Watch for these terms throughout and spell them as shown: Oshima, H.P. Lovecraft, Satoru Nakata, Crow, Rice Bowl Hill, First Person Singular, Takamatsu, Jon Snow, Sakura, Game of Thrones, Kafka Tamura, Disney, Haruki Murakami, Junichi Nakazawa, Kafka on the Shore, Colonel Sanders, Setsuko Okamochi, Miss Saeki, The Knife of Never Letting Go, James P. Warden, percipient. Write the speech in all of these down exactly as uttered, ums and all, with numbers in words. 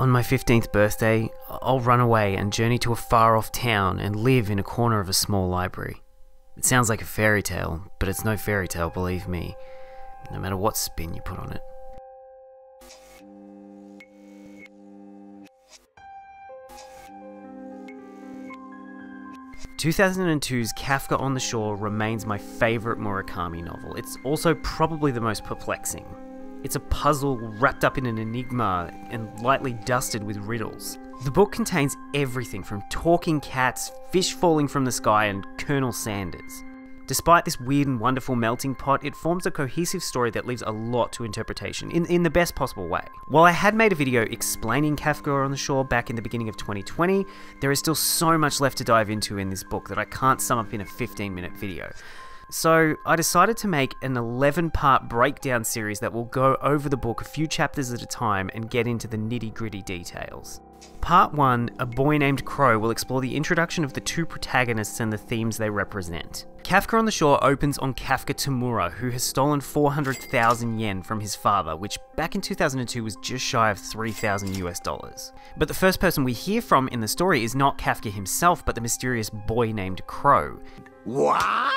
On my fifteenth birthday, I'll run away and journey to a far-off town and live in a corner of a small library. It sounds like a fairy tale, but it's no fairy tale, believe me, no matter what spin you put on it. two thousand two's Kafka on the Shore remains my favourite Murakami novel. It's also probably the most perplexing. It's a puzzle wrapped up in an enigma and lightly dusted with riddles. The book contains everything from talking cats, fish falling from the sky, and Colonel Sanders. Despite this weird and wonderful melting pot, it forms a cohesive story that leaves a lot to interpretation, in, in the best possible way. While I had made a video explaining Kafka on the Shore back in the beginning of twenty twenty, there is still so much left to dive into in this book that I can't sum up in a fifteen minute video. So I decided to make an eleven part breakdown series that will go over the book a few chapters at a time and get into the nitty-gritty details. Part one, A Boy Named Crow, will explore the introduction of the two protagonists and the themes they represent. Kafka on the Shore opens on Kafka Tamura, who has stolen four hundred thousand yen from his father, which back in two thousand two was just shy of three thousand US dollars. But the first person we hear from in the story is not Kafka himself, but the mysterious boy named Crow. What?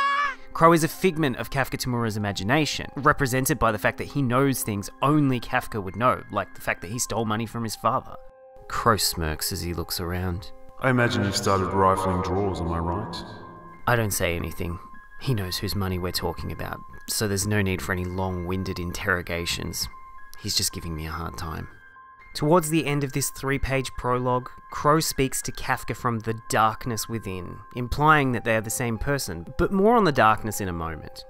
Crow is a figment of Kafka Tamura's imagination, represented by the fact that he knows things only Kafka would know, like the fact that he stole money from his father. Crow smirks as he looks around. I imagine you've started rifling drawers, am I right? I don't say anything. He knows whose money we're talking about, so there's no need for any long-winded interrogations. He's just giving me a hard time. Towards the end of this three page prologue, Crow speaks to Kafka from the darkness within, implying that they are the same person, but more on the darkness in a moment.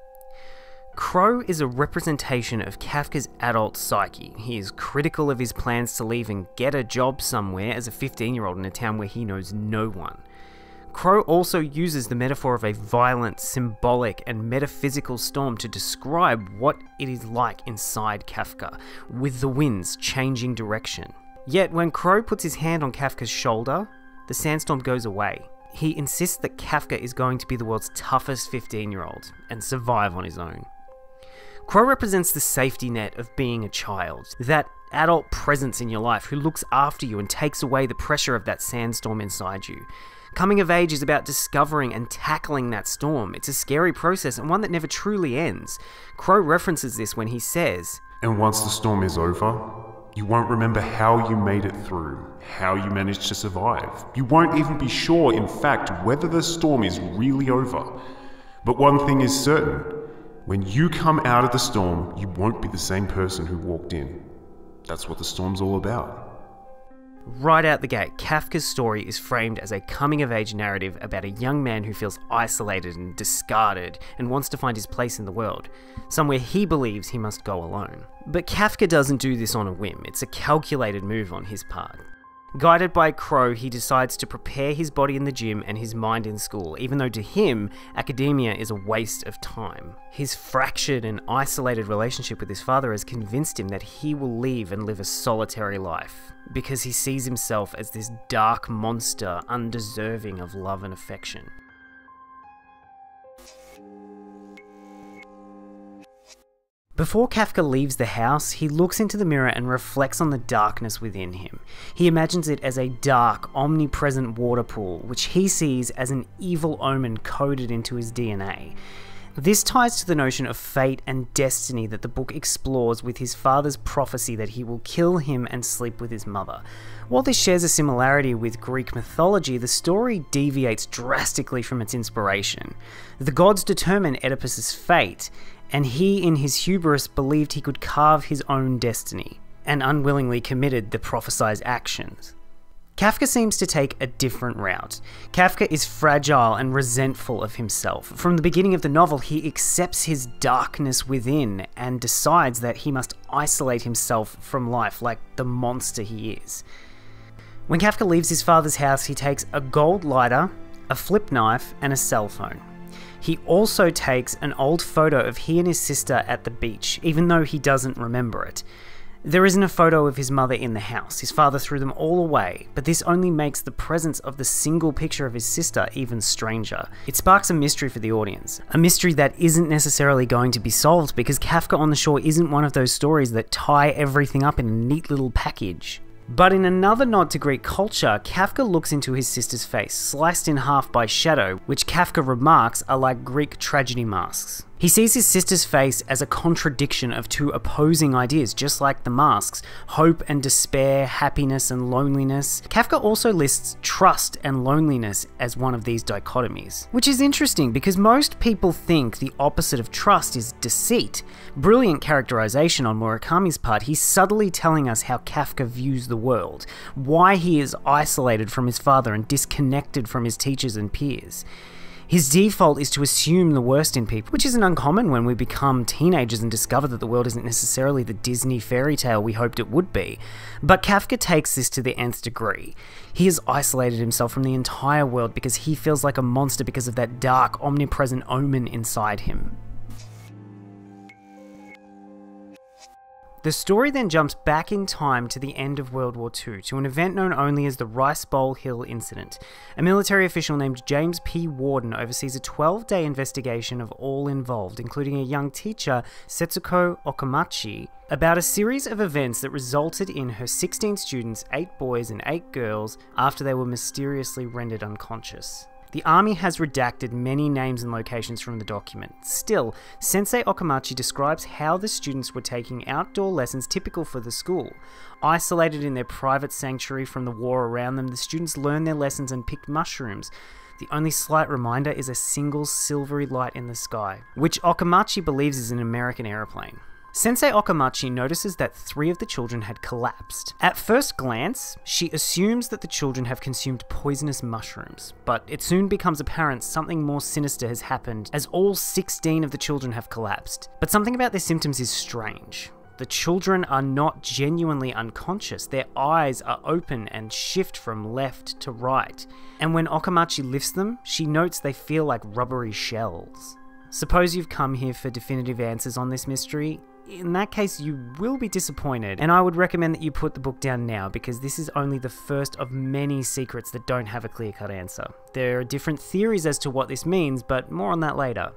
Crow is a representation of Kafka's adult psyche. He is critical of his plans to leave and get a job somewhere as a fifteen year old in a town where he knows no one. Crow also uses the metaphor of a violent, symbolic, and metaphysical storm to describe what it is like inside Kafka, with the winds changing direction. Yet when Crow puts his hand on Kafka's shoulder, the sandstorm goes away. He insists that Kafka is going to be the world's toughest fifteen year old and survive on his own. Crow represents the safety net of being a child, that adult presence in your life who looks after you and takes away the pressure of that sandstorm inside you. Coming of age is about discovering and tackling that storm. It's a scary process and one that never truly ends. Crow references this when he says, "And once the storm is over, you won't remember how you made it through, how you managed to survive. You won't even be sure, in fact, whether the storm is really over. But one thing is certain. When you come out of the storm, you won't be the same person who walked in. That's what the storm's all about." Right out the gate, Kafka's story is framed as a coming-of-age narrative about a young man who feels isolated and discarded and wants to find his place in the world, somewhere he believes he must go alone. But Kafka doesn't do this on a whim. It's a calculated move on his part. Guided by Crow, he decides to prepare his body in the gym and his mind in school, even though to him, academia is a waste of time. His fractured and isolated relationship with his father has convinced him that he will leave and live a solitary life, because he sees himself as this dark monster undeserving of love and affection. Before Kafka leaves the house, he looks into the mirror and reflects on the darkness within him. He imagines it as a dark, omnipresent water pool, which he sees as an evil omen coded into his D N A. This ties to the notion of fate and destiny that the book explores with his father's prophecy that he will kill him and sleep with his mother. While this shares a similarity with Greek mythology, the story deviates drastically from its inspiration. The gods determine Oedipus's fate, and he, in his hubris, believed he could carve his own destiny, and unwillingly committed the prophesized actions. Kafka seems to take a different route. Kafka is fragile and resentful of himself. From the beginning of the novel, he accepts his darkness within and decides that he must isolate himself from life like the monster he is. When Kafka leaves his father's house, he takes a gold lighter, a flip knife, and a cell phone. He also takes an old photo of he and his sister at the beach, even though he doesn't remember it. There isn't a photo of his mother in the house. His father threw them all away, but this only makes the presence of the single picture of his sister even stranger. It sparks a mystery for the audience, a mystery that isn't necessarily going to be solved because Kafka on the Shore isn't one of those stories that tie everything up in a neat little package. But in another nod to Greek culture, Kafka looks into his sister's face, sliced in half by shadow, which Kafka remarks are like Greek tragedy masks. He sees his sister's face as a contradiction of two opposing ideas, just like the masks: hope and despair, happiness and loneliness. Kafka also lists trust and loneliness as one of these dichotomies, which is interesting because most people think the opposite of trust is deceit. Brilliant characterization on Murakami's part. He's subtly telling us how Kafka views the world, why he is isolated from his father and disconnected from his teachers and peers. His default is to assume the worst in people, which isn't uncommon when we become teenagers and discover that the world isn't necessarily the Disney fairy tale we hoped it would be. But Kafka takes this to the nth degree. He has isolated himself from the entire world because he feels like a monster because of that dark, omnipresent omen inside him. The story then jumps back in time to the end of World War Two, to an event known only as the Rice Bowl Hill Incident. A military official named James P. Warden oversees a twelve-day investigation of all involved, including a young teacher, Setsuko Okamochi, about a series of events that resulted in her sixteen students, eight boys and eight girls, after they were mysteriously rendered unconscious. The army has redacted many names and locations from the document. Still, Sensei Okamochi describes how the students were taking outdoor lessons typical for the school. Isolated in their private sanctuary from the war around them, the students learned their lessons and picked mushrooms. The only slight reminder is a single silvery light in the sky, which Okamochi believes is an American airplane. Sensei Okamochi notices that three of the children had collapsed. At first glance, she assumes that the children have consumed poisonous mushrooms, but it soon becomes apparent something more sinister has happened, as all sixteen of the children have collapsed. But something about their symptoms is strange. The children are not genuinely unconscious. Their eyes are open and shift from left to right. And when Okamochi lifts them, she notes they feel like rubbery shells. Suppose you've come here for definitive answers on this mystery. In that case, you will be disappointed, and I would recommend that you put the book down now, because this is only the first of many secrets that don't have a clear-cut answer. There are different theories as to what this means, but more on that later.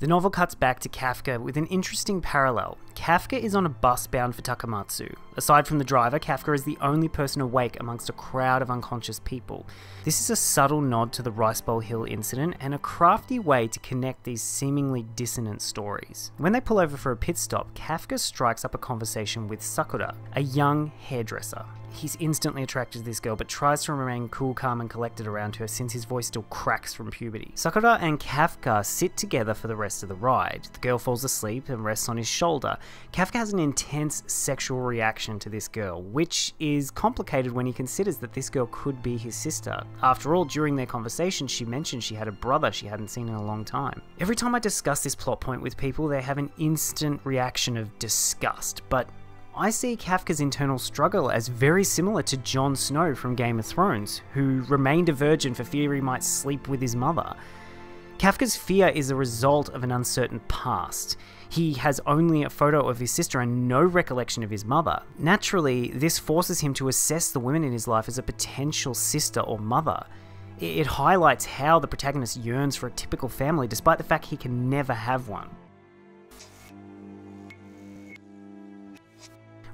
The novel cuts back to Kafka with an interesting parallel. Kafka is on a bus bound for Takamatsu. Aside from the driver, Kafka is the only person awake amongst a crowd of unconscious people. This is a subtle nod to the Rice Bowl Hill incident and a crafty way to connect these seemingly dissonant stories. When they pull over for a pit stop, Kafka strikes up a conversation with Sakura, a young hairdresser. He's instantly attracted to this girl, but tries to remain cool, calm and collected around her since his voice still cracks from puberty. Sakura and Kafka sit together for the rest of the ride. The girl falls asleep and rests on his shoulder. Kafka has an intense sexual reaction to this girl, which is complicated when he considers that this girl could be his sister. After all, during their conversation, she mentioned she had a brother she hadn't seen in a long time. Every time I discuss this plot point with people, they have an instant reaction of disgust, but I see Kafka's internal struggle as very similar to Jon Snow from Game of Thrones, who remained a virgin for fear he might sleep with his mother. Kafka's fear is a result of an uncertain past. He has only a photo of his sister and no recollection of his mother. Naturally, this forces him to assess the women in his life as a potential sister or mother. It highlights how the protagonist yearns for a typical family, despite the fact he can never have one.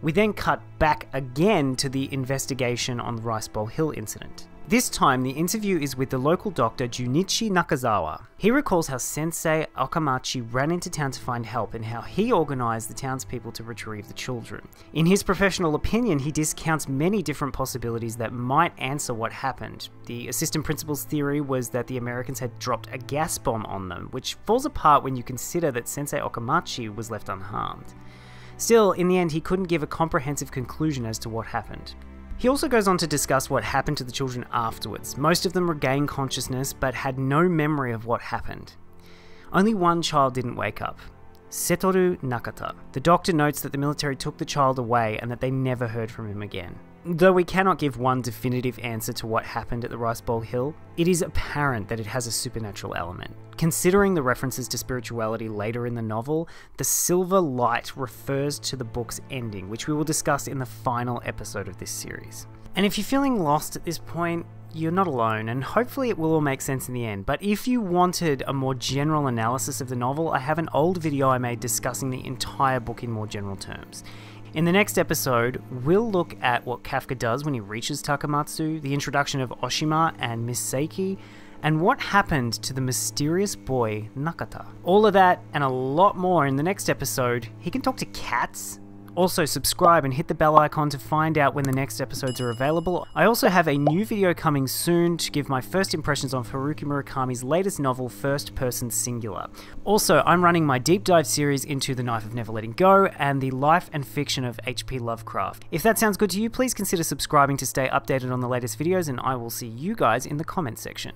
We then cut back again to the investigation on the Rice Bowl Hill incident. This time, the interview is with the local doctor, Junichi Nakazawa. He recalls how Sensei Okamochi ran into town to find help and how he organized the townspeople to retrieve the children. In his professional opinion, he discounts many different possibilities that might answer what happened. The assistant principal's theory was that the Americans had dropped a gas bomb on them, which falls apart when you consider that Sensei Okamochi was left unharmed. Still, in the end, he couldn't give a comprehensive conclusion as to what happened. He also goes on to discuss what happened to the children afterwards. Most of them regained consciousness, but had no memory of what happened. Only one child didn't wake up: Satoru Nakata. The doctor notes that the military took the child away and that they never heard from him again. Though we cannot give one definitive answer to what happened at the Rice Bowl Hill, it is apparent that it has a supernatural element. Considering the references to spirituality later in the novel, the silver light refers to the book's ending, which we will discuss in the final episode of this series. And if you're feeling lost at this point, you're not alone, and hopefully it will all make sense in the end. But if you wanted a more general analysis of the novel, I have an old video I made discussing the entire book in more general terms. In the next episode, we'll look at what Kafka does when he reaches Takamatsu, the introduction of Oshima and Miss Saeki, and what happened to the mysterious boy Nakata. All of that and a lot more in the next episode. He can talk to cats? Also, subscribe and hit the bell icon to find out when the next episodes are available. I also have a new video coming soon to give my first impressions on Haruki Murakami's latest novel, First Person Singular. Also, I'm running my deep dive series into The Knife of Never Letting Go and the life and fiction of H P Lovecraft. If that sounds good to you, please consider subscribing to stay updated on the latest videos, and I will see you guys in the comment section.